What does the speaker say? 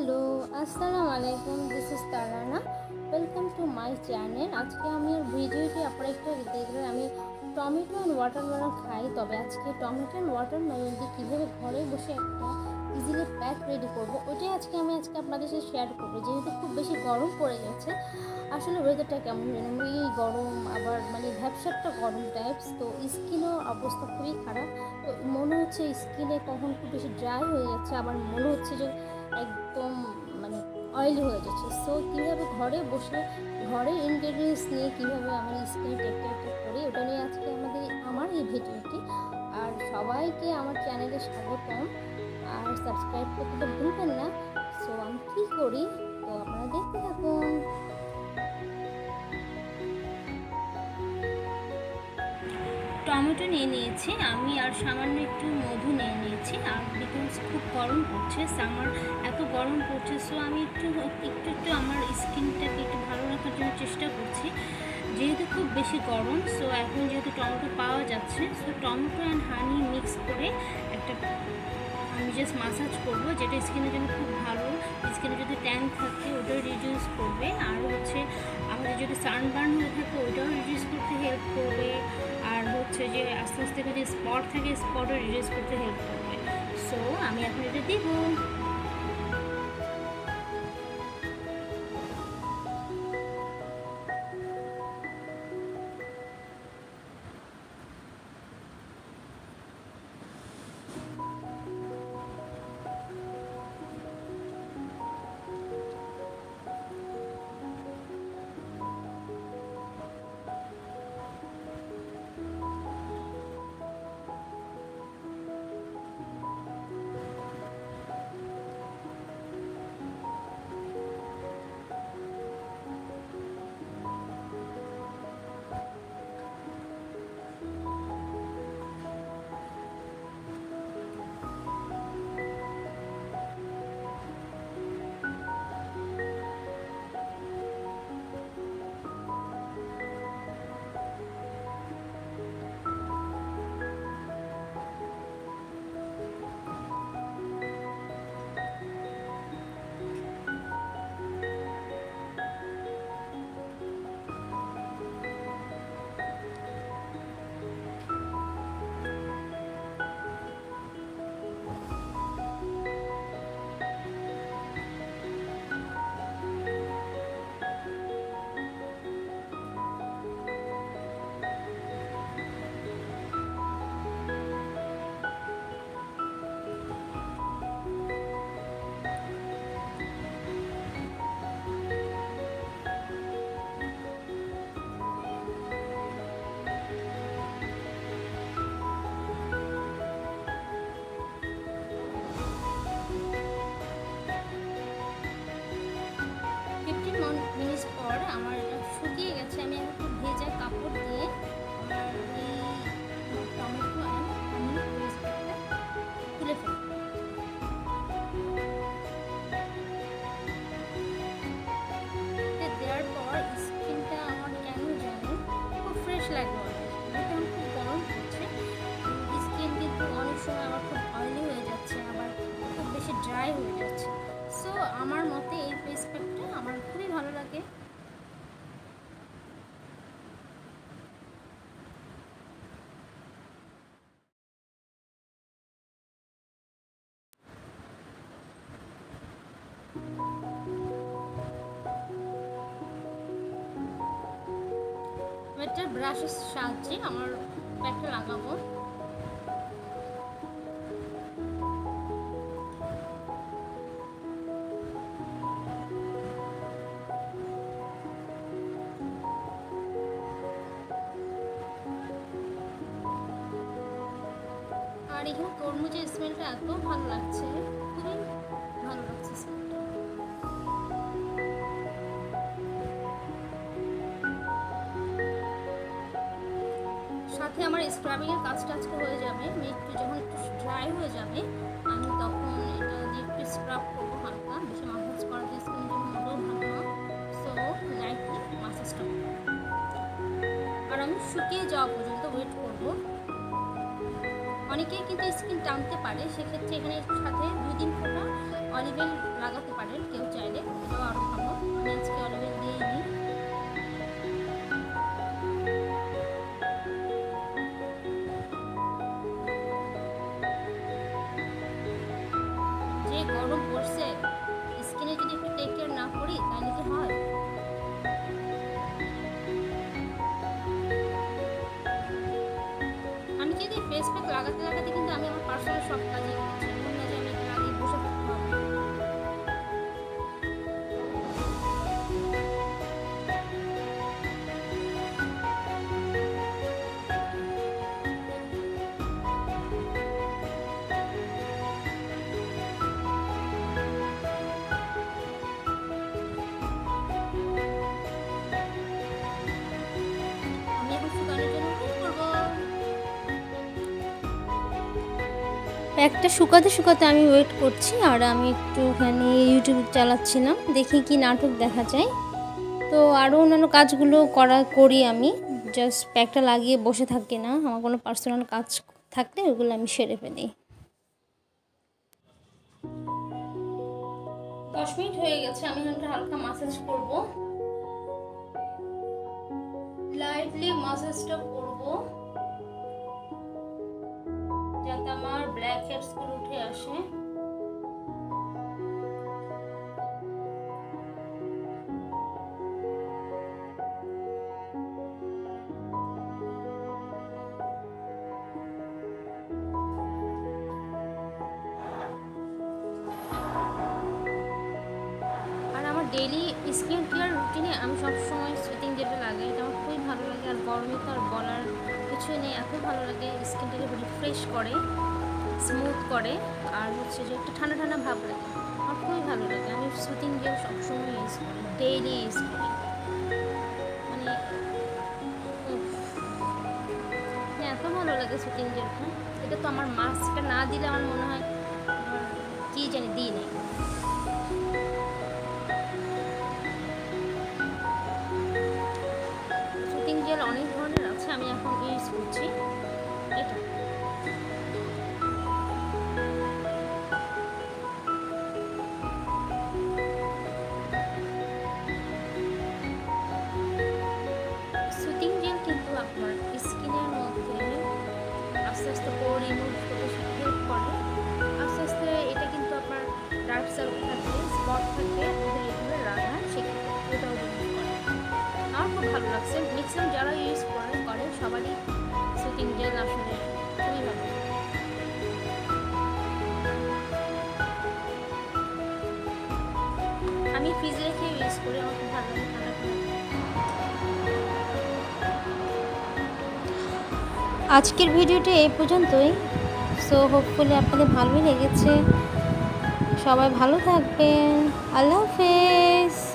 Hello असलामुअलैकुम, this is Tarana. Welcome to my channel. आज के भिडियोटी अपना एक देखिए टमेटो एंड वाटरमेलन खाई। तब आज के टमेटो एंड वाटरमेलन दिए क्यों घर बस इजिली पैक रेडी करब ओटाई आज के अपन शेयर करब। जेहेतु खूब बस गरम पड़े गए आसले वेदारटा केमन जानी गरम आबार माने भ्यापसापटा गरम टाइप्स, तो स्किनों अवस्था खूब ही खराब। तो मन हे स्किने कखन खूब बेशी ड्राई हो जाच्छे, आबार मन हे एकदम माने ऑयली हो जाच्छे। सो किभाबे घरे बसे घरे इंग्रेडिएंट्स निये किभाबे आमार स्किन टेक्सचार ठीक करी ओटा निये आजके आमादेर आमार एई भिडियोटी। आर सबाइके आमार चैनेले स्वागतम। आर सबस्क्राइब करते भुलबेन ना। सो आमि कि करी तो आपनारा देखते थाकुन। टमेटो निये निয়েছি আমি আর सामान्य একটু মধু নিয়ে নিয়েছি। আর বিকজ खूब गरम পড়ছে, সামার এত গরম পড়ছে, সো আমি একটু একটু একটু আমার স্কিনটাকে একটু ভালো রাখার জন্য চেষ্টা করছি। যেহেতু খুব বেশি গরম, সো এখন যেহেতু টমেটো পাওয়া যাচ্ছে, so tomato and honey mix করে একটা আমি জাস্ট ম্যাসাজ করব, যেটা স্কিনের জন্য খুব ভালো। স্কিনে যদি ট্যান থাকে ওটা রিডিউস করবে, আর হচ্ছে আমাদের যদি সানবার্ন হয়ে থাকে ওটাও রিডিউস করতে হেল্প করবে, আর হচ্ছে যে আস্তে আস্তে করে স্পট থাকে স্পটও রিডিউস করতে হেল্প করবে। সো আমি এখন এটা দেব। একটা ব্রাশের সাহায্যে আমার প্যাকটা লাগাবো। আর এখানে তরমুজের স্মেলটা এত ভালো লাগছে, খুবই ভালো লাগছে স্মেলটা। সাথে আমার স্ক্রাবিংয়ের কাজটা আজকে হয়ে যাবে। আমি একটু যখন একটু ড্রাই হয়ে যাবে আমি তখন এটা দিয়ে একটু স্ক্রাব করবো হালকা, বেশি মাসাজ করার স্কিনের জন্য মোটেও ভালো না। সো লাইটলি মাসাজটা করবো আর আমি শুকিয়ে যাওয়া পর্যন্ত ওয়েট করবো। অনেক অনেকেই কিন্তু স্কিন টানতে পারে, সেক্ষেত্রে এখানে সাথে 2 দিন ফোটা অলিভ অয়েল লাগাতে পারেন কেউ চাইলে, এটাও আরও ভালো। আমি আজকে অলিভ অয়েল দিয়েই দিই। যে গরম পড়ছে স্কিনে যদি একটু টেক কেয়ার না করি তাহলে কি হয়? ফেস প্যাক লাগাতে লাগাতে কিন্তু আমি আমার পার্সোনাল সব কাজে লাগিয়ে বসে থাকতে হবে। আমি এখন শুকানোর জন্য কি করবো? একটা শুকাতে শুকাতে আমি ওয়েট করছি, আর আমি একটুখানি ইউটিউব চালাচ্ছিলাম, দেখি কি নাটক দেখা যায়। তো আরও অন্যান্য কাজগুলো করি আমি, জাস্ট প্যাকটা লাগিয়ে বসে থাকি না। আমার কোনো পার্সোনাল কাজ থাকলে ওগুলো আমি সেরে ফেলি। 10 মিনিট হয়ে গেছে, আমি একটা হালকা ম্যাসাজ করব, লাইটলি ম্যাসাজটা করব যাতে আমার ব্ল্যাক হেডসগুলো উঠে আসে। আর আমার ডেইলি স্কিন কেয়ার রুটিনে আমি সবসময় সুইটিং যেটা লাগাই, এটা আমার খুবই ভালো লাগে। আর গরমে তো আর বলার কিছু নেই, এত ভালো লাগে, স্কিনটাকে রিফ্রেশ করে, স্মুথ করে, আর হচ্ছে যে একটা ঠান্ডা ঠান্ডা ভাব লাগে, আমার খুবই ভালো লাগে। আমি সুইটিং জেল সবসময় ইউজ করি, ডেইলি ইউজ করি, মানে এত ভালো লাগে সুইটিং জেলটা। এটা তো আমার মাস্কটা না দিলে আমার মনে হয় কী জানি দিই নেই। সুইটিং জেল অনেক ধরনের আছে, আমি এখন ইউজ করছি এটা। আপনার স্কিনের মধ্যে আস্তে আস্তে পোর রিমুভ করতে হেল্প করে, আস্তে আস্তে এটা কিন্তু আপনার ডার্ক সার্কেল থাকলে, স্পট থাকলে আমাদের এইভাবে রাখা সেক্ষেত্রে এটাও রিমুভ করে। আমার খুব ভালো লাগছে। ম্যাক্সিমাম যারা ইউজ করে সবারই সুইটিং জেল আসলে খুবই ভালো। আমি ফ্রিজে রেখে ইউজ করি, আমার খুব ভালো লাগে, ঠান্ডা ঠান্ডা। আজকের ভিডিওটা এই পর্যন্তই, সো হোপফুলি আপনাদের ভালোই লেগেছে। সবাই ভালো থাকবেন, আল্লাহ হাফেজ।